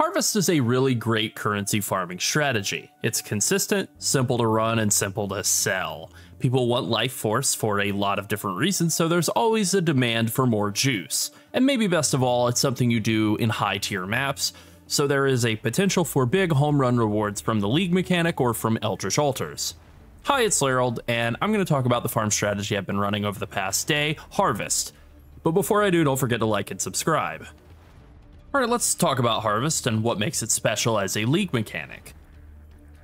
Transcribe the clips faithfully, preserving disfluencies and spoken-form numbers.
Harvest is a really great currency farming strategy. It's consistent, simple to run, and simple to sell. People want Lifeforce for a lot of different reasons, so there's always a demand for more juice. And maybe best of all, it's something you do in high-tier maps, so there is a potential for big home run rewards from the League mechanic or from Eldritch Altars. Hi, it's Llarold, and I'm going to talk about the farm strategy I've been running over the past day, Harvest. But before I do, don't forget to like and subscribe. Alright, let's talk about Harvest and what makes it special as a League mechanic.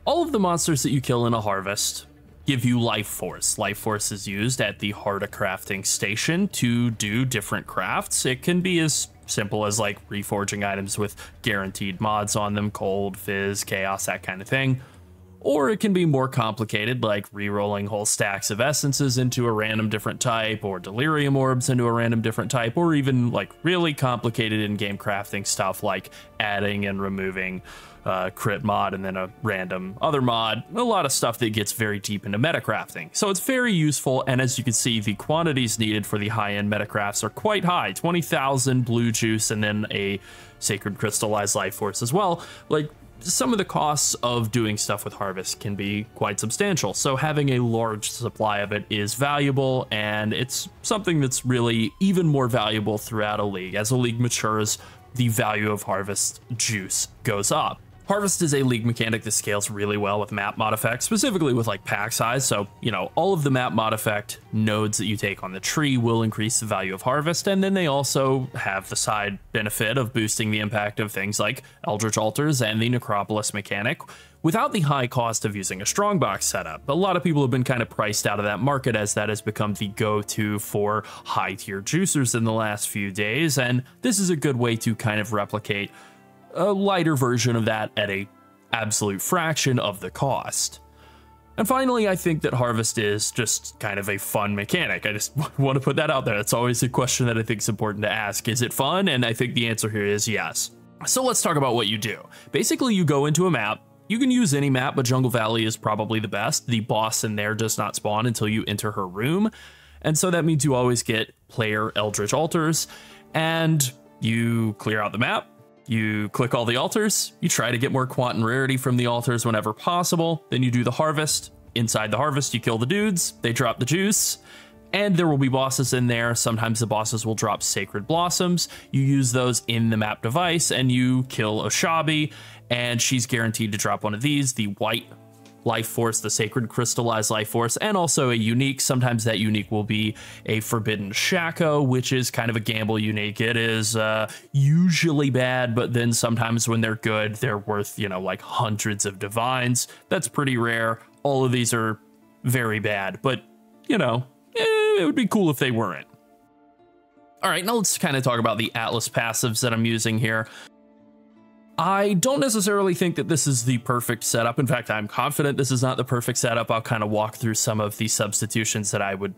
All of the monsters that you kill in a Harvest give you Lifeforce. Lifeforce is used at the Horticrafting Station to do different crafts. It can be as simple as like reforging items with guaranteed mods on them, cold, fizz, chaos, that kind of thing. Or it can be more complicated, like re-rolling whole stacks of essences into a random different type, or delirium orbs into a random different type, or even like really complicated in-game crafting stuff like adding and removing uh, crit mod and then a random other mod. A lot of stuff that gets very deep into metacrafting. So it's very useful, and as you can see, the quantities needed for the high-end metacrafts are quite high. twenty thousand blue juice and then a sacred crystallized life force as well. Like, some of the costs of doing stuff with Harvest can be quite substantial, so having a large supply of it is valuable, and it's something that's really even more valuable throughout a league. As a league matures, the value of Harvest juice goes up. Harvest is a League mechanic that scales really well with map mod effects, specifically with like pack size. So, you know, all of the map mod effect nodes that you take on the tree will increase the value of Harvest, and then they also have the side benefit of boosting the impact of things like Eldritch Altars and the Necropolis mechanic without the high cost of using a strongbox setup. A lot of people have been kind of priced out of that market as that has become the go-to for high-tier juicers in the last few days, and this is a good way to kind of replicate a lighter version of that at a absolute fraction of the cost. And finally, I think that Harvest is just kind of a fun mechanic. I just want to put that out there. That's always a question that I think is important to ask. Is it fun? And I think the answer here is yes. So let's talk about what you do. Basically, you go into a map. You can use any map, but Jungle Valley is probably the best. The boss in there does not spawn until you enter her room. And so that means you always get player Eldritch Altars, and you clear out the map. You click all the altars, you try to get more quant and rarity from the altars whenever possible, then you do the Harvest. Inside the Harvest, you kill the dudes, they drop the juice, and there will be bosses in there. Sometimes the bosses will drop sacred blossoms. You use those in the map device, and you kill Oshabi, and she's guaranteed to drop one of these, the white life force, the sacred crystallized life force, and also a unique. Sometimes that unique will be a forbidden shako, which is kind of a gamble unique. It is uh, usually bad, but then sometimes when they're good, they're worth, you know, like hundreds of divines. That's pretty rare. All of these are very bad, but, you know, eh, it would be cool if they weren't. All right, now let's kind of talk about the Atlas passives that I'm using here. I don't necessarily think that this is the perfect setup. In fact, I'm confident this is not the perfect setup. I'll kind of walk through some of the substitutions that I would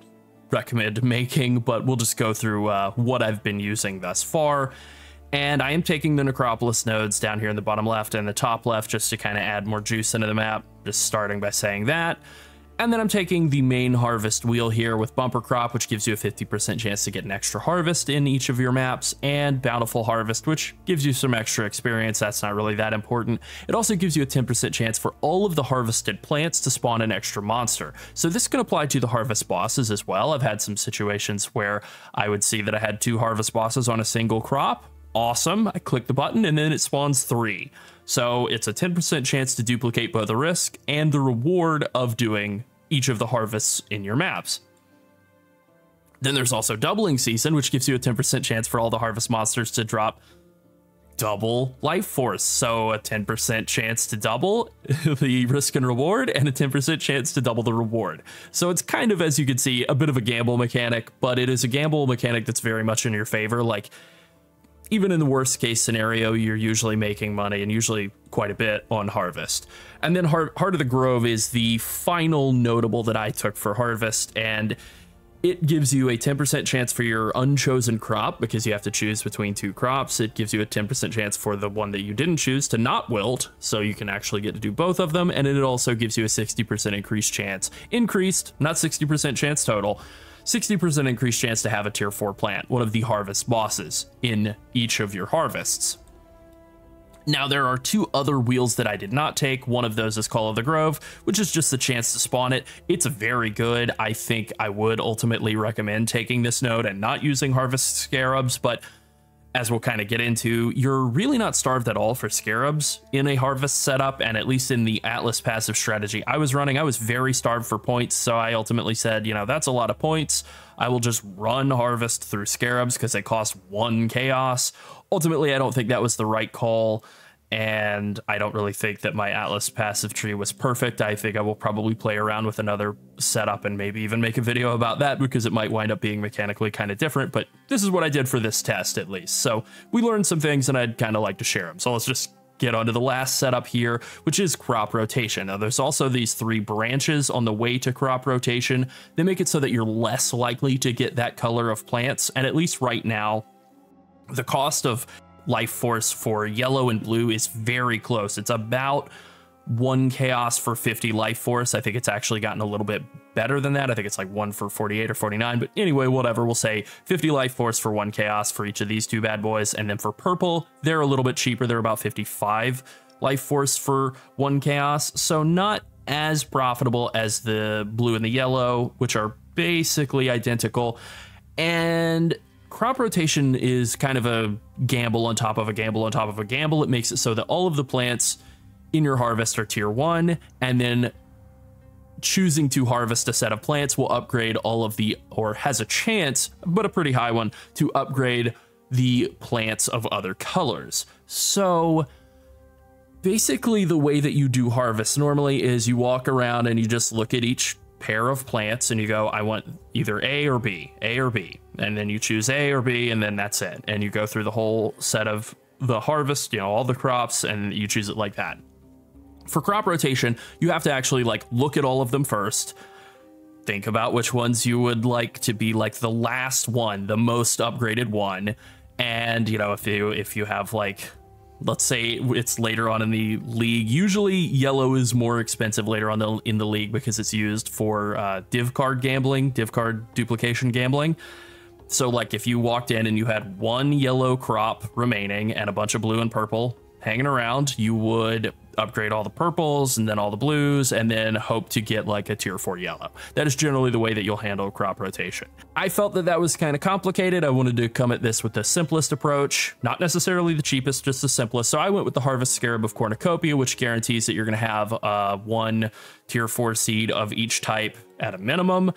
recommend making, but we'll just go through uh, what I've been using thus far. And I am taking the Necropolis nodes down here in the bottom left and the top left just to kind of add more juice into the map, just starting by saying that. And then I'm taking the main Harvest wheel here with Bumper Crop, which gives you a fifty percent chance to get an extra harvest in each of your maps, and Bountiful Harvest, which gives you some extra experience. That's not really that important. It also gives you a ten percent chance for all of the harvested plants to spawn an extra monster. So this can apply to the Harvest bosses as well. I've had some situations where I would see that I had two Harvest bosses on a single crop. Awesome. I click the button and then it spawns three. So it's a ten percent chance to duplicate both the risk and the reward of doing each of the harvests in your maps. Then there's also Doubling Season, which gives you a ten percent chance for all the harvest monsters to drop double life force. So a ten percent chance to double the risk and reward, and a ten percent chance to double the reward. So it's kind of, as you can see, a bit of a gamble mechanic, but it is a gamble mechanic that's very much in your favor. Like, even in the worst case scenario, you're usually making money, and usually quite a bit, on Harvest. And then Heart of the Grove is the final notable that I took for Harvest, and it gives you a ten percent chance for your unchosen crop, because you have to choose between two crops. It gives you a ten percent chance for the one that you didn't choose to not wilt, so you can actually get to do both of them. And it also gives you a sixty percent increased chance. Increased, not sixty percent chance total. sixty percent increased chance to have a tier four plant, one of the Harvest bosses, in each of your harvests. Now, there are two other wheels that I did not take. One of those is Call of the Grove, which is just the chance to spawn it. It's very good. I think I would ultimately recommend taking this node and not using Harvest Scarabs, but as we'll kind of get into, you're really not starved at all for Scarabs in a Harvest setup, and at least in the Atlas passive strategy I was running, I was very starved for points, so I ultimately said, you know, that's a lot of points. I will just run Harvest through Scarabs because they cost one chaos. Ultimately, I don't think that was the right call, and I don't really think that my Atlas passive tree was perfect. I think I will probably play around with another setup and maybe even make a video about that because it might wind up being mechanically kind of different, but this is what I did for this test at least. So we learned some things and I'd kind of like to share them. So let's just get onto the last setup here, which is crop rotation. Now, there's also these three branches on the way to crop rotation. They make it so that you're less likely to get that color of plants, and at least right now, the cost of Lifeforce for yellow and blue is very close. It's about one chaos for fifty Lifeforce. I think it's actually gotten a little bit better than that. I think it's like one for forty-eight or forty-nine, but anyway, whatever. We'll say fifty Lifeforce for one chaos for each of these two bad boys. And then for purple, they're a little bit cheaper. They're about fifty-five Lifeforce for one chaos. So not as profitable as the blue and the yellow, which are basically identical. And crop rotation is kind of a gamble on top of a gamble on top of a gamble. It makes it so that all of the plants in your harvest are tier one, and then choosing to harvest a set of plants will upgrade all of the, or has a chance, but a pretty high one, to upgrade the plants of other colors. So basically the way that you do harvest normally is you walk around and you just look at each pair of plants and you go, I want either A or B, A or B, and then you choose A or B, and then that's it. And you go through the whole set of the harvest, you know, all the crops, and you choose it like that. For crop rotation, you have to actually like look at all of them first, think about which ones you would like to be like the last one, the most upgraded one. And, you know, if you if you have like, let's say it's later on in the league. Usually yellow is more expensive later on the, in the league because it's used for uh, div card gambling, div card duplication gambling. So like if you walked in and you had one yellow crop remaining and a bunch of blue and purple hanging around, you would upgrade all the purples and then all the blues and then hope to get like a tier four yellow. That is generally the way that you'll handle crop rotation. I felt that that was kind of complicated. I wanted to come at this with the simplest approach, not necessarily the cheapest, just the simplest. So I went with the Harvest Scarab of Cornucopia, which guarantees that you're going to have uh, one tier four seed of each type at a minimum.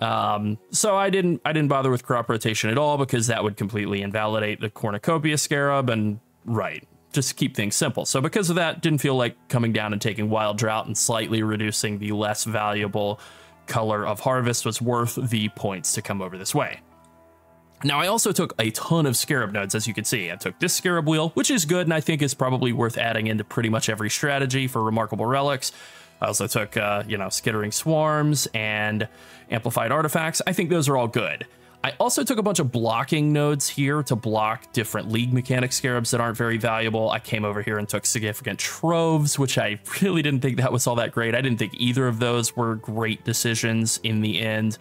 Um, so I didn't, I didn't bother with crop rotation at all because that would completely invalidate the Cornucopia Scarab, and right, just keep things simple. So because of that, didn't feel like coming down and taking Wild Drought and slightly reducing the less valuable color of Harvest was worth the points to come over this way. Now, I also took a ton of Scarab nodes, as you can see. I took this Scarab wheel, which is good and I think is probably worth adding into pretty much every strategy for Remarkable Relics. I also took, uh, you know, Skittering Swarms and Amplified Artifacts. I think those are all good. I also took a bunch of blocking nodes here to block different league mechanic scarabs that aren't very valuable. I came over here and took Significant Troves, which I really didn't think that was all that great. I didn't think either of those were great decisions in the end.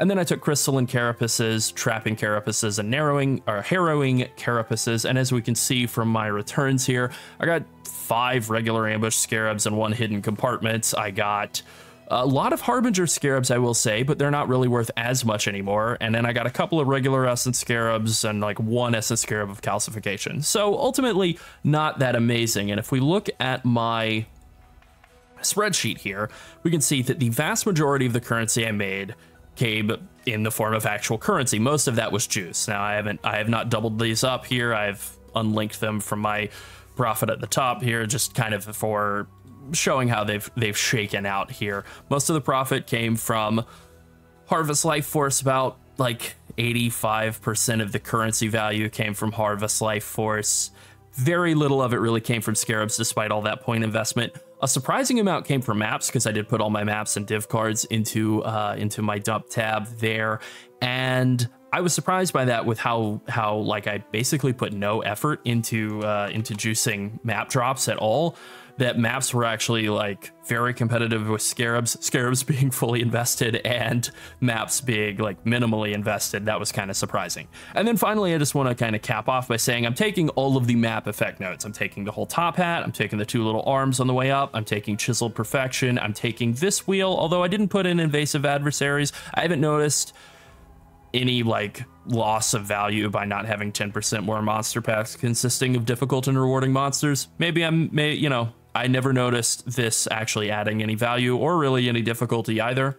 And then I took Crystalline Carapaces, Trapping Carapaces, and narrowing or Harrowing Carapaces. And as we can see from my returns here, I got five regular Ambush Scarabs and one Hidden Compartment. I got a lot of Harbinger Scarabs, I will say, but they're not really worth as much anymore. And then I got a couple of regular Essence Scarabs and like one Essence Scarab of Calcification. So ultimately, not that amazing. And if we look at my spreadsheet here, we can see that the vast majority of the currency I made came in the form of actual currency. Most of that was juice. Now, I haven't, I have not doubled these up here. I've unlinked them from my profit at the top here, just kind of for showing how they've they've shaken out here. Most of the profit came from Harvest Lifeforce. About like eighty-five percent of the currency value came from Harvest Lifeforce. Very little of it really came from Scarabs, despite all that point investment. A surprising amount came from maps because I did put all my maps and div cards into uh, into my dump tab there, and I was surprised by that, with how how like I basically put no effort into uh, into juicing map drops at all. That maps were actually like very competitive with scarabs, scarabs being fully invested and maps being like minimally invested. That was kind of surprising. And then finally, I just want to kind of cap off by saying I'm taking all of the map effect notes. I'm taking the whole top hat. I'm taking the two little arms on the way up. I'm taking Chiseled Perfection. I'm taking this wheel, although I didn't put in Invasive Adversaries. I haven't noticed any like loss of value by not having ten percent more monster packs consisting of difficult and rewarding monsters. Maybe I'm, may, you know, I never noticed this actually adding any value or really any difficulty either.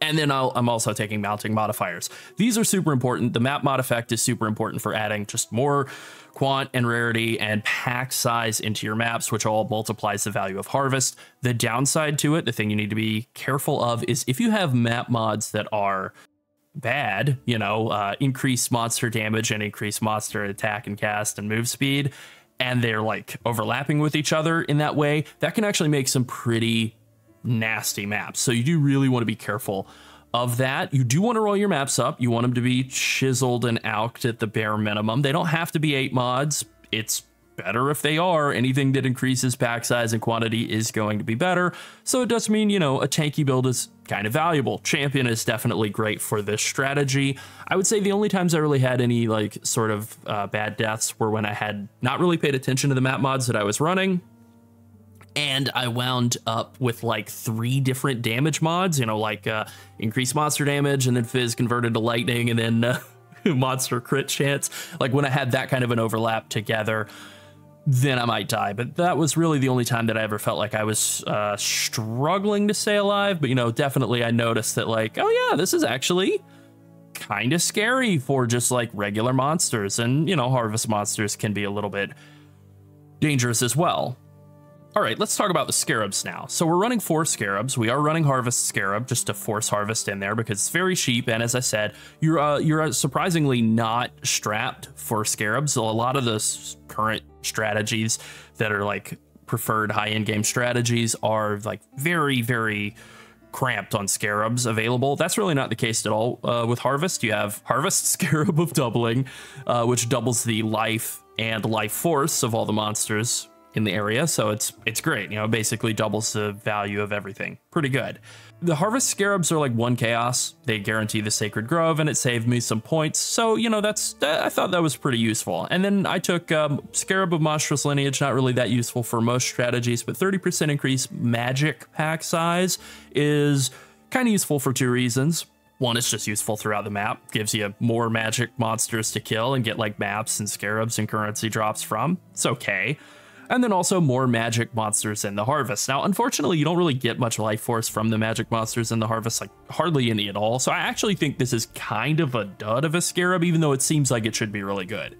And then I'll, I'm also taking mounting modifiers. These are super important. The map mod effect is super important for adding just more quant and rarity and pack size into your maps, which all multiplies the value of Harvest. The downside to it, the thing you need to be careful of, is if you have map mods that are bad, you know, uh, increase monster damage and increase monster attack and cast and move speed, and they're like overlapping with each other in that way, that can actually make some pretty nasty maps. So you do really want to be careful of that. You do want to roll your maps up. You want them to be chiseled and alked at the bare minimum. They don't have to be eight mods. It's better if they are. Anything that increases pack size and quantity is going to be better. So it does mean, you know, a tanky build is kind of valuable. Champion is definitely great for this strategy. I would say the only times I really had any like sort of uh, bad deaths were when I had not really paid attention to the map mods that I was running, and I wound up with like three different damage mods, you know, like uh, increased monster damage, and then Fizz converted to lightning, and then uh, monster crit chance. Like when I had that kind of an overlap together, then I might die. But that was really the only time that I ever felt like I was uh, struggling to stay alive. But, you know, definitely I noticed that like, oh, yeah, this is actually kind of scary for just like regular monsters. And, you know, Harvest monsters can be a little bit dangerous as well. All right, let's talk about the scarabs now. So we're running four scarabs. We are running Harvest Scarab just to force Harvest in there because it's very cheap. And as I said, you're uh, you're surprisingly not strapped for scarabs. So a lot of the current strategies that are like preferred high-end game strategies are like very, very cramped on scarabs available. That's really not the case at all uh, with Harvest. You have Harvest Scarab of Doubling, uh, which doubles the life and life force of all the monsters in the area. So it's it's great, you know, basically doubles the value of everything. Pretty good. The Harvest Scarabs are like one chaos. They guarantee the Sacred Grove, and it saved me some points. So, you know, that's, I thought that was pretty useful. And then I took um, Scarab of Monstrous Lineage, not really that useful for most strategies, but thirty percent increase magic pack size is kind of useful for two reasons. One, it's just useful throughout the map, gives you more magic monsters to kill and get like maps and scarabs and currency drops from. It's okay. And then also more magic monsters in the Harvest. Now, unfortunately, you don't really get much life force from the magic monsters in the Harvest, like hardly any at all. So I actually think this is kind of a dud of a scarab, even though it seems like it should be really good.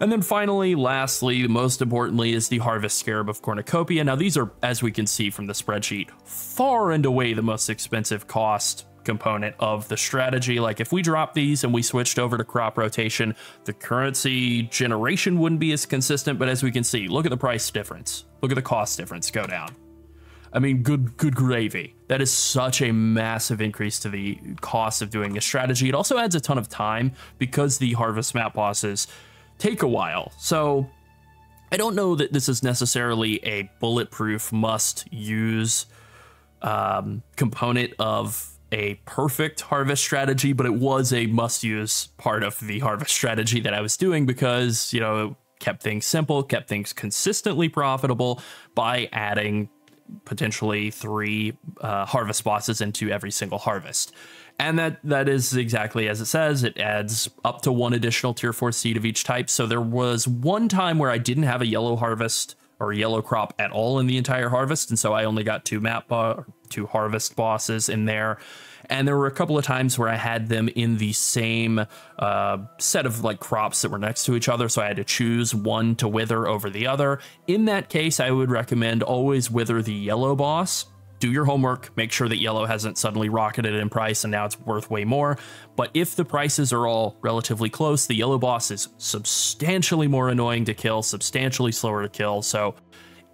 And then finally, lastly, most importantly, is the Harvest Scarab of Cornucopia. Now, these are, as we can see from the spreadsheet, far and away the most expensive cost component of the strategy. Like if we drop these and we switched over to crop rotation, the currency generation wouldn't be as consistent, but as we can see, look at the price difference, look at the cost difference go down. I mean, good good gravy. That is such a massive increase to the cost of doing a strategy. It also adds a ton of time because the Harvest map bosses take a while. So I don't know that this is necessarily a bulletproof must use um, component of a perfect Harvest strategy, but it was a must-use part of the Harvest strategy that I was doing because, you know, it kept things simple, kept things consistently profitable by adding potentially three uh, Harvest bosses into every single Harvest. And that that is exactly as it says. It adds up to one additional tier four seed of each type. So there was one time where I didn't have a yellow Harvest or yellow crop at all in the entire Harvest, and so I only got two map bo- two Harvest bosses in there. And there were a couple of times where I had them in the same uh, set of like crops that were next to each other, so I had to choose one to wither over the other. In that case, I would recommend always wither the yellow boss. Do your homework, make sure that yellow hasn't suddenly rocketed in price and now it's worth way more. But if the prices are all relatively close, the yellow boss is substantially more annoying to kill, substantially slower to kill. So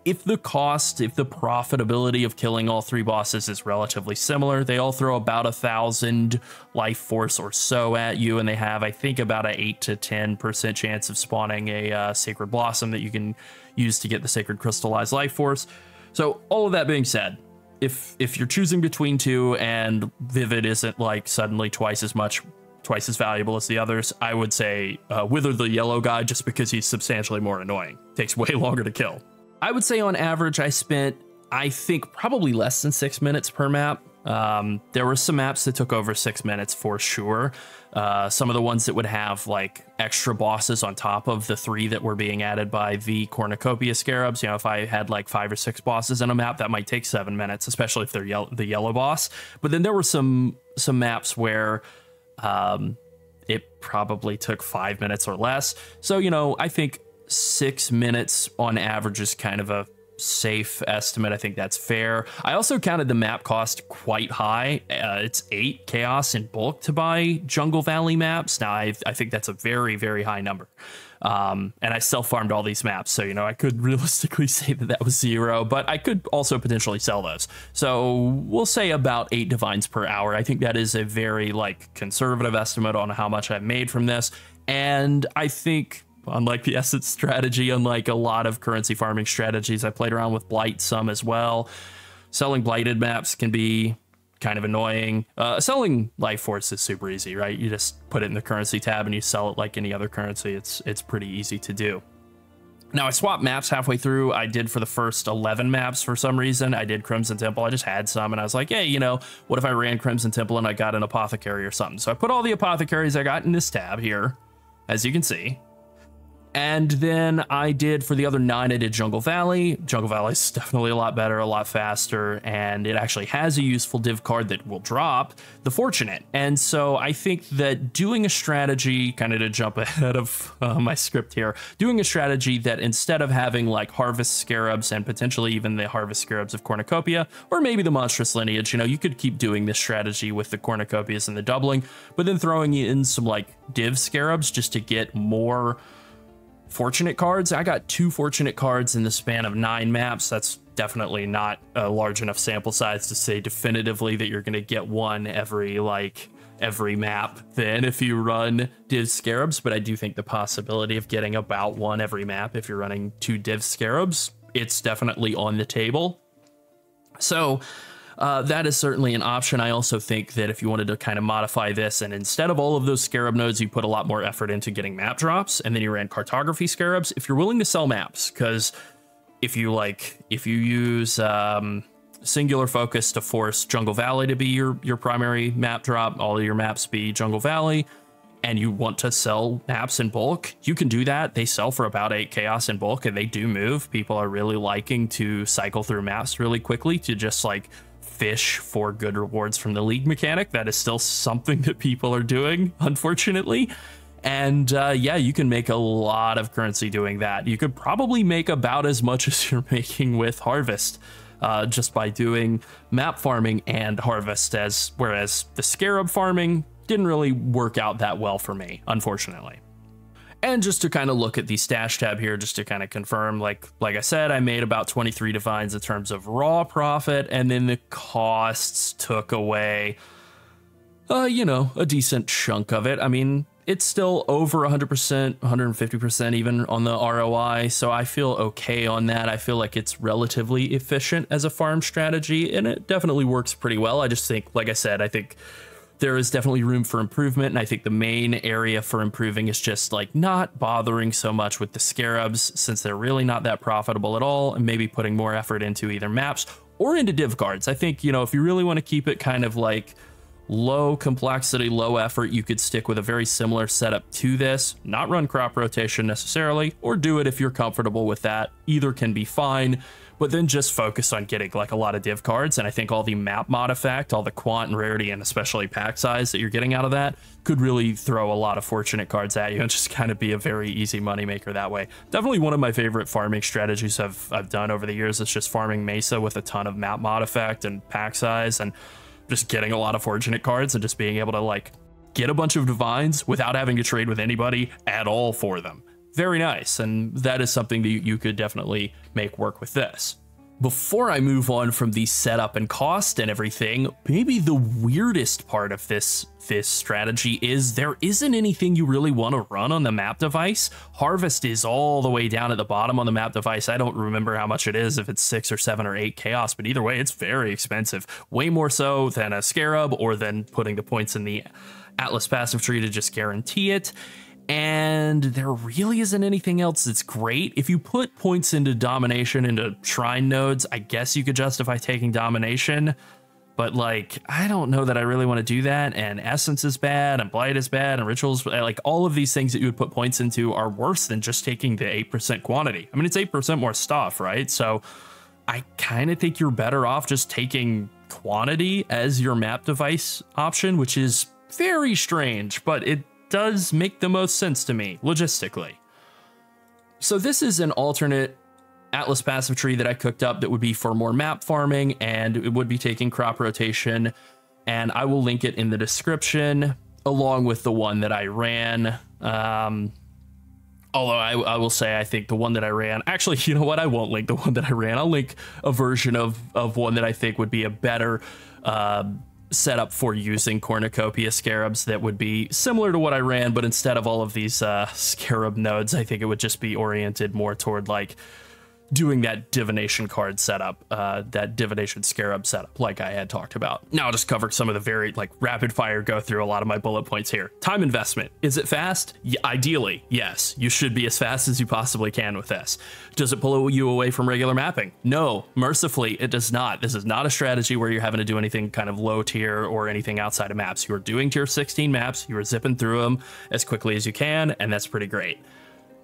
if the cost, if the profitability of killing all three bosses is relatively similar, they all throw about a thousand life force or so at you, and they have, I think, about an eight to ten percent chance of spawning a uh, Sacred Blossom that you can use to get the Sacred Crystallized Life Force. So all of that being said, if if you're choosing between two and Vivid isn't like suddenly twice as much, twice as valuable as the others, I would say uh, Wither the yellow guy, just because he's substantially more annoying. Takes way longer to kill. I would say on average, I spent, I think, probably less than six minutes per map. Um, there were some maps that took over six minutes for sure. Uh, some of the ones that would have like extra bosses on top of the three that were being added by the Cornucopia Scarabs. You know, if I had like five or six bosses in a map, that might take seven minutes, especially if they're yellow, the yellow boss. But then there were some some maps where um, it probably took five minutes or less. So, you know, I think six minutes on average is kind of a safe estimate. I think that's fair. I also counted the map cost quite high. Uh, it's eight chaos in bulk to buy Jungle Valley maps. Now, I've, I think that's a very, very high number. Um, and I self-farmed all these maps. So, you know, I could realistically say that that was zero, but I could also potentially sell those. So we'll say about eight divines per hour. I think that is a very like conservative estimate on how much I've made from this. And I think, unlike the Essence strategy, unlike a lot of currency farming strategies, I played around with Blight some as well. Selling blighted maps can be kind of annoying. Uh, selling Life Force is super easy, right? You just put it in the currency tab and you sell it like any other currency. It's, it's pretty easy to do. Now, I swapped maps halfway through. I did for the first eleven maps for some reason. I did Crimson Temple. I just had some and I was like, hey, you know, what if I ran Crimson Temple and I got an Apothecary or something? So I put all the Apothecaries I got in this tab here, as you can see. And then I did, for the other nine, I did Jungle Valley. Jungle Valley is definitely a lot better, a lot faster, and it actually has a useful div card that will drop, the Fortunate. And so I think that doing a strategy, kind of to jump ahead of uh, my script here, doing a strategy that instead of having like Harvest Scarabs and potentially even the Harvest Scarabs of Cornucopia, or maybe the Monstrous Lineage, you know, you could keep doing this strategy with the Cornucopias and the Doubling, but then throwing in some like div Scarabs just to get more Fortunate cards. I got two Fortunate cards in the span of nine maps. That's definitely not a large enough sample size to say definitively that you're going to get one every like every map then if you run div Scarabs, but I do think the possibility of getting about one every map if you're running two div Scarabs, it's definitely on the table. So Uh, that is certainly an option. I also think that if you wanted to kind of modify this and instead of all of those Scarab nodes, you put a lot more effort into getting map drops and then you ran Cartography Scarabs. If you're willing to sell maps, because if you like, if you use um, Singular Focus to force Jungle Valley to be your, your primary map drop, all of your maps be Jungle Valley, and you want to sell maps in bulk, you can do that. They sell for about eight chaos in bulk and they do move. People are really liking to cycle through maps really quickly to just like fish for good rewards from the league mechanic. That is still something that people are doing, unfortunately. And uh, yeah, you can make a lot of currency doing that. You could probably make about as much as you're making with Harvest uh, just by doing map farming and Harvest, as whereas the Scarab farming didn't really work out that well for me, unfortunately. And just to kind of look at the stash tab here, just to kind of confirm, like like I said, I made about twenty-three divines in terms of raw profit, and then the costs took away, uh, you know, a decent chunk of it. I mean, it's still over one hundred percent, one hundred fifty percent even on the R O I, so I feel okay on that. I feel like it's relatively efficient as a farm strategy, and it definitely works pretty well. I just think, like I said, I think there is definitely room for improvement, and I think the main area for improving is just like not bothering so much with the Scarabs, since they're really not that profitable at all, and maybe putting more effort into either maps or into div cards. I think, you know, if you really want to keep it kind of like low complexity, low effort, you could stick with a very similar setup to this, not run crop rotation necessarily, or do it if you're comfortable with that. Either can be fine. But then just focus on getting like a lot of div cards. And I think all the map mod effect, all the quant and rarity, and especially pack size that you're getting out of that could really throw a lot of Fortunate cards at you and just kind of be a very easy moneymaker that way. Definitely one of my favorite farming strategies I've, I've done over the years is just farming Mesa with a ton of map mod effect and pack size and just getting a lot of Fortunate cards and just being able to like get a bunch of divines without having to trade with anybody at all for them. very nice, and that is something that you could definitely make work with this. Before I move on from the setup and cost and everything, maybe the weirdest part of this this strategy is there isn't anything you really want to run on the map device. Harvest is all the way down at the bottom on the map device. I don't remember how much it is, if it's six or seven or eight chaos, but either way, it's very expensive. Way more so than a scarab or than putting the points in the Atlas passive tree to just guarantee it. And there really isn't anything else that's great. If you put points into domination, into shrine nodes, I guess you could justify taking domination. But like, I don't know that I really want to do that. And essence is bad, and blight is bad, and rituals, like all of these things that you would put points into are worse than just taking the eight percent quantity. I mean, it's eight percent more stuff, right? So I kind of think you're better off just taking quantity as your map device option, which is very strange, but it does make the most sense to me logistically. So this is an alternate Atlas passive tree that I cooked up that would be for more map farming, and it would be taking crop rotation, and I will link it in the description along with the one that I ran. Um, although I, I will say I think the one that I ran, actually, you know what, I won't link the one that I ran. I'll link a version of, of one that I think would be a better uh, set up for using cornucopia scarabs that would be similar to what I ran, but instead of all of these uh, scarab nodes, I think it would just be oriented more toward like doing that divination card setup, uh, that divination scarab setup like I had talked about. Now I'll just cover some of the very like rapid fire go through a lot of my bullet points here. Time investment. Is it fast? Y- ideally, yes. You should be as fast as you possibly can with this. Does it pull you away from regular mapping? No, mercifully, it does not. This is not a strategy where you're having to do anything kind of low tier or anything outside of maps. You are doing tier sixteen maps. You are zipping through them as quickly as you can, and that's pretty great.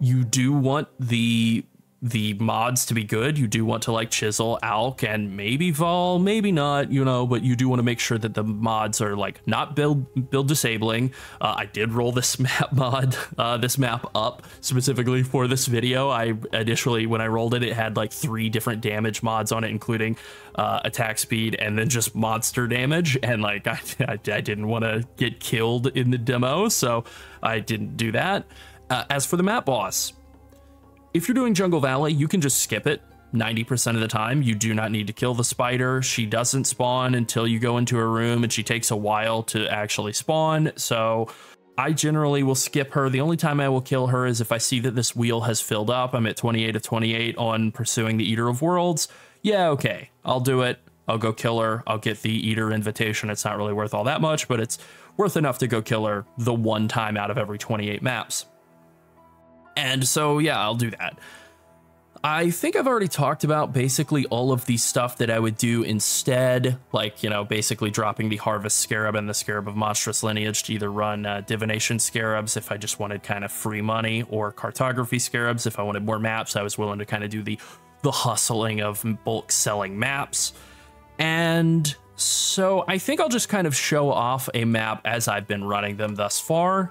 You do want the the mods to be good. You do want to like chisel, alk, and maybe vol, maybe not, you know, but you do want to make sure that the mods are like not build build disabling. Uh, I did roll this map mod, uh, this map up specifically for this video. I initially, when I rolled it, it had like three different damage mods on it, including uh, attack speed and then just monster damage. And like, I, I, I didn't want to get killed in the demo, so I didn't do that. Uh, as for the map boss, if you're doing Jungle Valley, you can just skip it ninety percent of the time. You do not need to kill the spider. She doesn't spawn until you go into her room, and she takes a while to actually spawn. So I generally will skip her. The only time I will kill her is if I see that this wheel has filled up. I'm at twenty-eight of twenty-eight on pursuing the Eater of Worlds. Yeah, okay, I'll do it. I'll go kill her. I'll get the Eater invitation. It's not really worth all that much, but it's worth enough to go kill her the one time out of every twenty-eight maps. And so, yeah, I'll do that. I think I've already talked about basically all of the stuff that I would do instead, like, you know, basically dropping the Harvest Scarab and the Scarab of Monstrous Lineage to either run uh, Divination Scarabs if I just wanted kind of free money, or Cartography Scarabs if I wanted more maps. I was willing to kind of do the, the hustling of bulk selling maps. And so I think I'll just kind of show off a map as I've been running them thus far.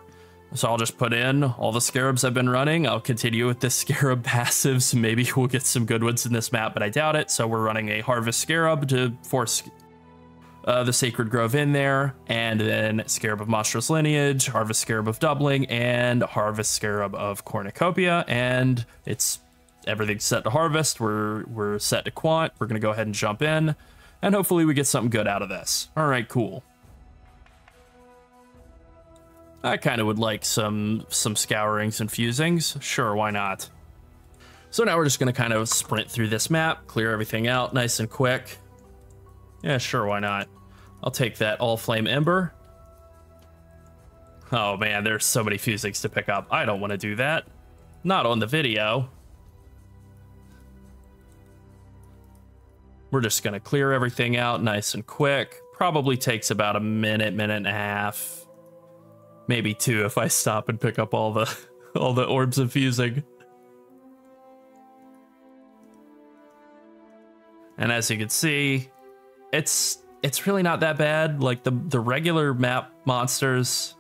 So I'll just put in all the scarabs I've been running. I'll continue with the scarab passives. Maybe we'll get some good ones in this map, but I doubt it. So we're running a Harvest Scarab to force uh, the Sacred Grove in there, and then Scarab of Monstrous Lineage, Harvest Scarab of Doubling, and Harvest Scarab of Cornucopia. And it's everything's set to harvest. We're, we're set to quant. We're going to go ahead and jump in, and hopefully we get something good out of this. All right, cool. I kind of would like some some scourings and fusings. Sure, why not? So now we're just going to kind of sprint through this map, clear everything out nice and quick. Yeah, sure, why not? I'll take that all flame ember. Oh man, there's so many fusings to pick up. I don't want to do that. Not on the video. We're just going to clear everything out nice and quick. Probably takes about a minute, minute and a half. Maybe two if I stop and pick up all the all the orbs of fusing. And as you can see, it's it's really not that bad. Like the the regular map monsters,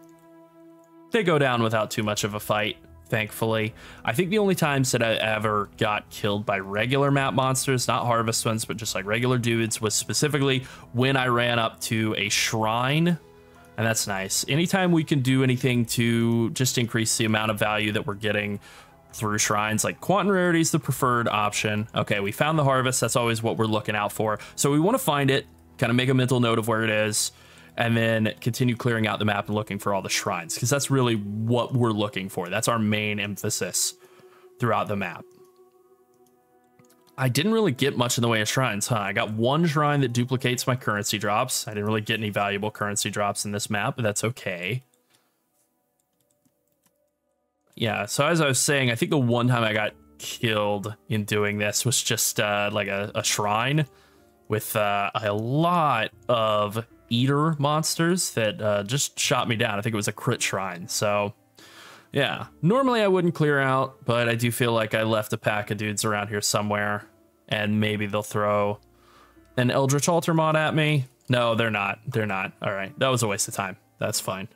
they go down without too much of a fight, thankfully. I think the only times that I ever got killed by regular map monsters, not harvest ones, but just like regular dudes, was specifically when I ran up to a shrine. And that's nice. Anytime we can do anything to just increase the amount of value that we're getting through shrines. Like Quantum Rarity is the preferred option. Okay, we found the harvest. That's always what we're looking out for. So we want to find it, kind of make a mental note of where it is, and then continue clearing out the map and looking for all the shrines, because that's really what we're looking for. That's our main emphasis throughout the map. I didn't really get much in the way of shrines, huh? I got one shrine that duplicates my currency drops. I didn't really get any valuable currency drops in this map, but that's okay. Yeah, so as I was saying, I think the one time I got killed in doing this was just uh, like a, a shrine with uh, a lot of eater monsters that uh, just shot me down. I think it was a crit shrine, so... Yeah, normally I wouldn't clear out, but I do feel like I left a pack of dudes around here somewhere, and maybe they'll throw an Eldritch Altar mod at me. No, they're not. They're not. All right, that was a waste of time. That's fine.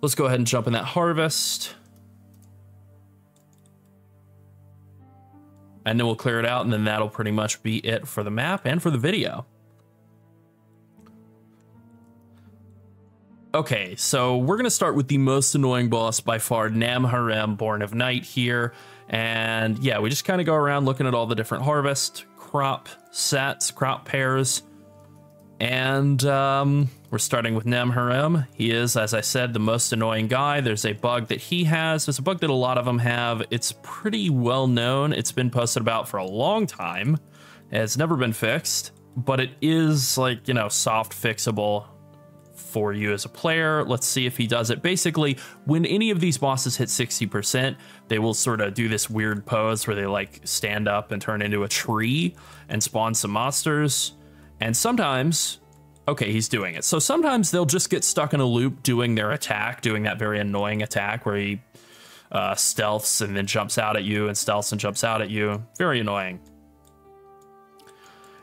Let's go ahead and jump in that harvest. And then we'll clear it out, and then that'll pretty much be it for the map and for the video. Okay, so we're going to start with the most annoying boss by far, Namharam, Born of Night here. And yeah, we just kind of go around looking at all the different harvest, crop sets, crop pairs. And um, we're starting with Namharam. He is, as I said, the most annoying guy. There's a bug that he has. There's a bug that a lot of them have. It's pretty well known. It's been posted about for a long time. It's never been fixed, but it is like, you know, soft fixable for you as a player. Let's see if he does it. Basically, when any of these bosses hit sixty percent, they will sort of do this weird pose where they like stand up and turn into a tree and spawn some monsters. And sometimes, okay, he's doing it. So sometimes they'll just get stuck in a loop doing their attack, doing that very annoying attack where he uh, stealths and then jumps out at you and stealths and jumps out at you. Very annoying.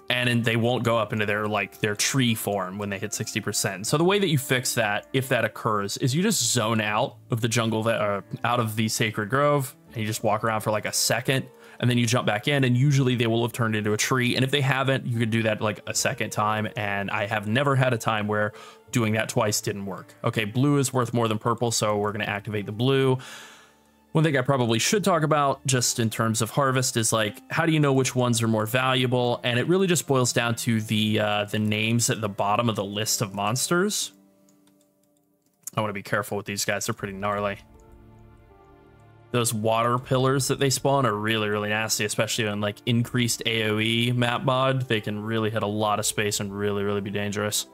And they won't go up into their like their tree form when they hit sixty percent. So the way that you fix that, if that occurs, is you just zone out of the jungle, that uh, out of the sacred grove, and you just walk around for like a second, and then you jump back in, and usually they will have turned into a tree. And if they haven't, you can do that like a second time, and I have never had a time where doing that twice didn't work. Okay, blue is worth more than purple, so we're going to activate the blue. One thing I probably should talk about just in terms of harvest is like, how do you know which ones are more valuable? And it really just boils down to the uh, the names at the bottom of the list of monsters. I want to be careful with these guys. They're pretty gnarly. Those water pillars that they spawn are really, really nasty, especially on like increased A O E map mod. They can really hit a lot of space and really, really be dangerous.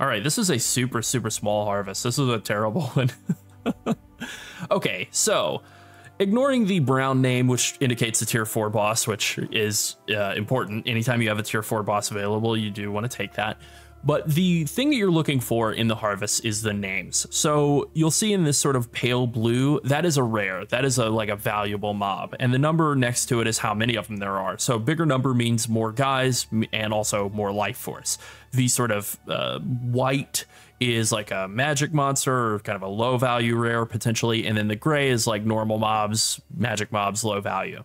All right, this is a super, super small harvest. This is a terrible one. Okay, so ignoring the brown name, which indicates a tier four boss, which is uh, important. Anytime you have a tier four boss available, you do want to take that. But the thing that you're looking for in the harvest is the names. So you'll see in this sort of pale blue, that is a rare. That is a like a valuable mob. And the number next to it is how many of them there are. So bigger number means more guys and also more life force. The sort of uh, white is like a magic monster or kind of a low value rare potentially. And then the gray is like normal mobs, magic mobs, low value.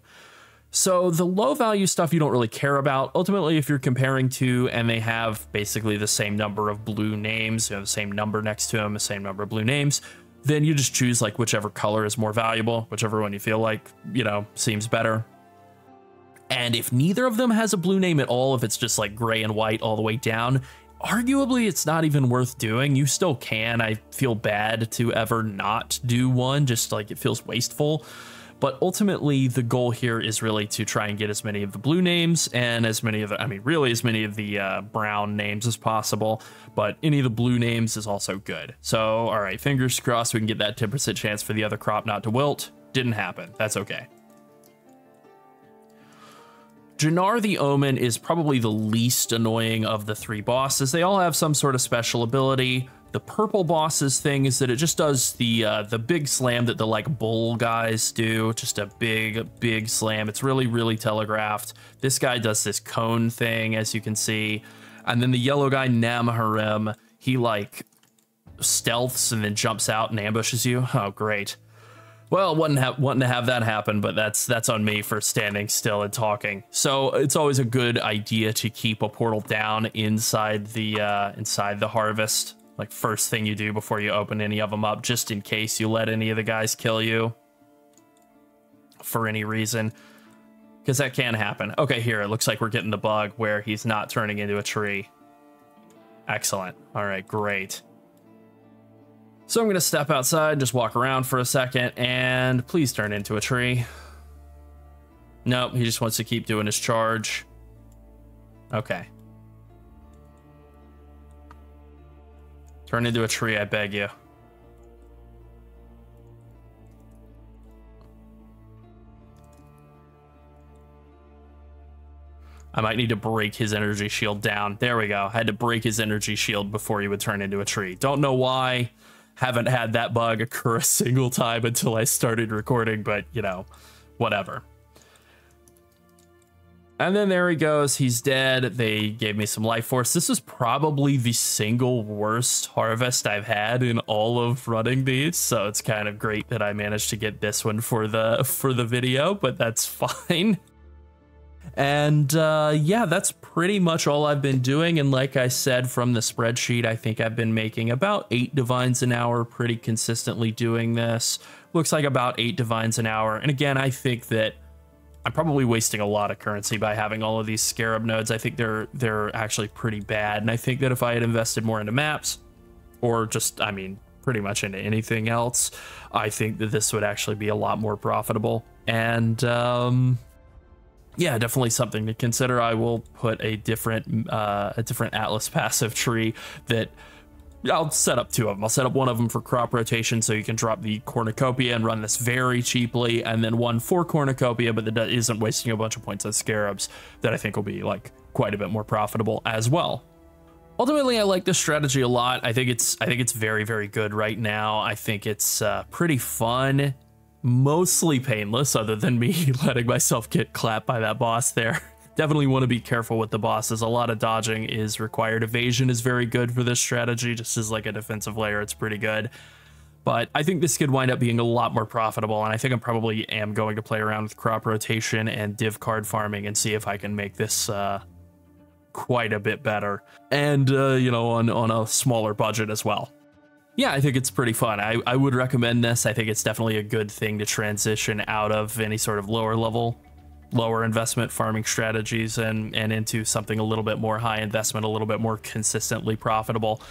So the low value stuff you don't really care about. Ultimately, if you're comparing two and they have basically the same number of blue names, you know, the same number next to them, the same number of blue names, then you just choose like whichever color is more valuable, whichever one you feel like, you know, seems better. And if neither of them has a blue name at all, if it's just like gray and white all the way down, arguably, it's not even worth doing. You still can. I feel bad to ever not do one, just like it feels wasteful. But ultimately, the goal here is really to try and get as many of the blue names and as many of the, I mean, really as many of the uh, brown names as possible. But any of the blue names is also good. So, all right, fingers crossed we can get that ten percent chance for the other crop not to wilt. Didn't happen. That's okay. Jinnar the Omen is probably the least annoying of the three bosses. They all have some sort of special ability. The purple boss's thing is that it just does the uh, the big slam that the like bull guys do. Just a big, big slam. It's really, really telegraphed. This guy does this cone thing, as you can see. And then the yellow guy, Namharam, he like stealths and then jumps out and ambushes you. Oh, great. Well, wouldn't ha- wanting to have that happen, but that's that's on me for standing still and talking. So it's always a good idea to keep a portal down inside the uh, inside the harvest. Like first thing you do before you open any of them up, just in case you let any of the guys kill you. for any reason, because that can happen. Okay, here, it looks like we're getting the bug where he's not turning into a tree. Excellent. All right, great. So I'm going to step outside, just walk around for a second, and please turn into a tree. Nope, he just wants to keep doing his charge. Okay. Turn into a tree, I beg you. I might need to break his energy shield down. There we go. I had to break his energy shield before he would turn into a tree. Don't know why. Haven't had that bug occur a single time until I started recording, but, you know, whatever. And then there he goes. He's dead. They gave me some life force. This is probably the single worst harvest I've had in all of running these, so it's kind of great that I managed to get this one for the for the video, but that's fine. And uh, yeah, that's pretty much all I've been doing. And like I said, from the spreadsheet, I think I've been making about eight divines an hour, pretty consistently doing this. Looks like about eight divines an hour. And again, I think that I'm probably wasting a lot of currency by having all of these scarab nodes. I think they're they're actually pretty bad. And I think that if I had invested more into maps, or just, I mean, pretty much into anything else, I think that this would actually be a lot more profitable. And um, yeah, definitely something to consider. I will put a different uh, a different Atlas passive tree that I'll set up two of them. I'll set up one of them for crop rotation so you can drop the cornucopia and run this very cheaply, and then one for cornucopia, but that isn't wasting a bunch of points on scarabs, that I think will be like quite a bit more profitable as well. Ultimately, I like this strategy a lot. I think it's I think it's very, very good right now. I think it's uh, pretty fun, mostly painless, other than me letting myself get clapped by that boss there. Definitely want to be careful with the bosses. A lot of dodging is required. Evasion is very good for this strategy. Just as like a defensive layer, it's pretty good. But I think this could wind up being a lot more profitable, and I think I probably am going to play around with crop rotation and div card farming and see if I can make this uh, quite a bit better. And, uh, you know, on, on a smaller budget as well. Yeah, I think it's pretty fun. I, I would recommend this. I think it's definitely a good thing to transition out of any sort of lower level, lower investment farming strategies and and into something a little bit more high investment, a little bit more consistently profitable.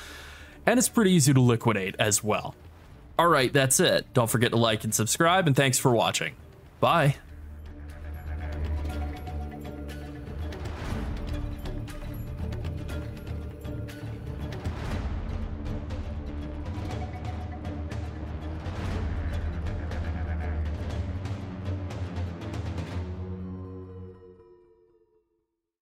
And it's pretty easy to liquidate as well. All right, that's it. Don't forget to like and subscribe, and thanks for watching. Bye.